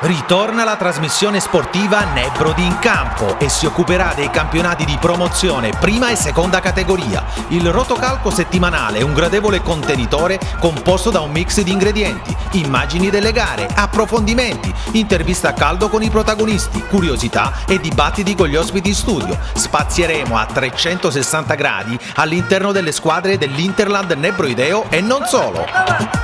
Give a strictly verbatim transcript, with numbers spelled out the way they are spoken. Ritorna la trasmissione sportiva Nebrodi in Campo e si occuperà dei campionati di promozione prima e seconda categoria. Il rotocalco settimanale è un gradevole contenitore composto da un mix di ingredienti, immagini delle gare, approfondimenti, intervista a caldo con i protagonisti, curiosità e dibattiti con gli ospiti in studio. Spazieremo a trecentosessanta gradi all'interno delle squadre dell'Interland Nebroideo e non solo.